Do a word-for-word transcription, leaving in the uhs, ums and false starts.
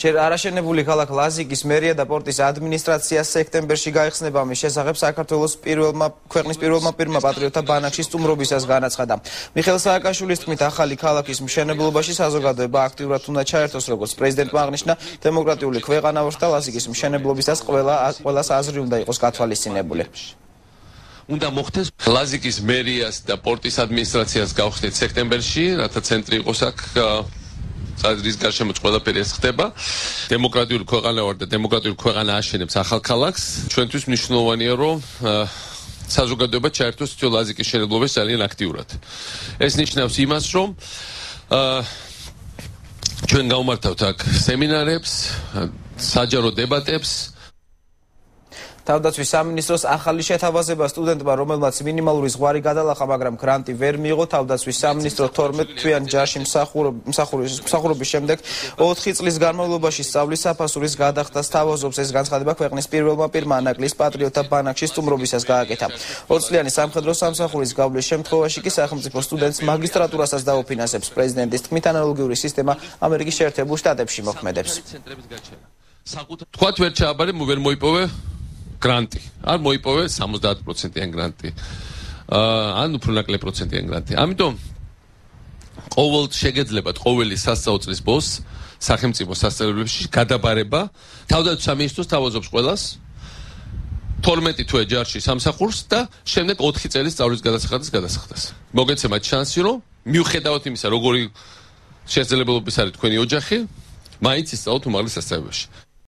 ჩერარაშენებული ქალაქ ლაზიკის მერია და პორტის ადმინისტრაცია სექტემბერში გაიხსნება მის შესახებ საქართველოს პირველმა ქვეყნის პირველმა პირმა პატრიოტთა ბანაკში სტუმრობისას განაცხადა. მიხეილ სააკაშვილის თქმით, ახალი ქალაქის მშენებლობაში საზოგადოება აქტიურად უნდა ჩაერთოს, როგორც პრეზიდენტმა აღნიშნა, დემოკრატიული ქვეყანა ვართ და ლაზიკის მშენებლობისას ყველა ყველას აზრი უნდა იყოს გათვალისწინებული. Unda moxtes Lazikis merias da portis administratsias gavxnet sektemberishi, rata centri iqos ak sadris garshemots qvela perias xteba. Demokratiul kveqana var da demokratiul kveqana ashenebs axal kalaks. Ჩვენთვის მნიშვნელოვანია რომ საზოგადოება ჩაერთოს თითო ლაზიკის შენებლობაში ძალიან აქტიურად. ეს ნიშნავს იმას, რომ ჩვენ გავმართავთ აქ სემინარებს, საჯარო დებატებს. თავდაცვის სამინისტროს ახალი შეთავაზება სტუდენტმა, რომელმაც მინიმალური ზღვარი გადალახა, მაგრამ გრანტი ვერ მიიღო, თავდაცვის სამინისტრო თორმეტ თვიან ჯარში მსახურობის შემდეგ ოთხი წლის განმავლობაში სწავლის საფასურის გადახდას თავაზობს. ეს განცხადება ქვეყნის პირველმა პირმა ანაკლის პატრიოტთა ბანაკში სტუმრობისას გააკეთა. ოთხწლიანი სამხედრო სამსახურის გავლის შემთხვევაში კი სახელმწიფო სტუდენტს მაგისტრატურასაც დაუფინანსებს. პრეზიდენტის თქმით, ანალოგიური სისტემა ამერიკის შეერთებულ შტატებში მოქმედებს. თქვა ვერ ჩააბარე, ვერ მოიპოვე გრანტი. Არ მოიპოვე სამოცდაათი პროცენტიან გრანტი. Ან უფრო ნაკლე პროცენტიან გრანტი. Ამიტომ ყოველ შეგეძლებათ ყოველი სასწავლო წლის ბოლოს სახელმწიფო სასწავლებლებში გადაბარება თავდაცვის სამინისტროს თავაზობს ყველას თორმეტი თვე ჯარში სამსახურს და შემდეგ ოთხი წელი სწავლის გადასახადის გადასახდას. Მოგეცემათ შანსი, რომ მიუხედავად იმისა, როგორი შესაძლებლობების არის თქვენი ოჯახი, მაინც ისწავლოთ უმაღლეს სასწავლებელში.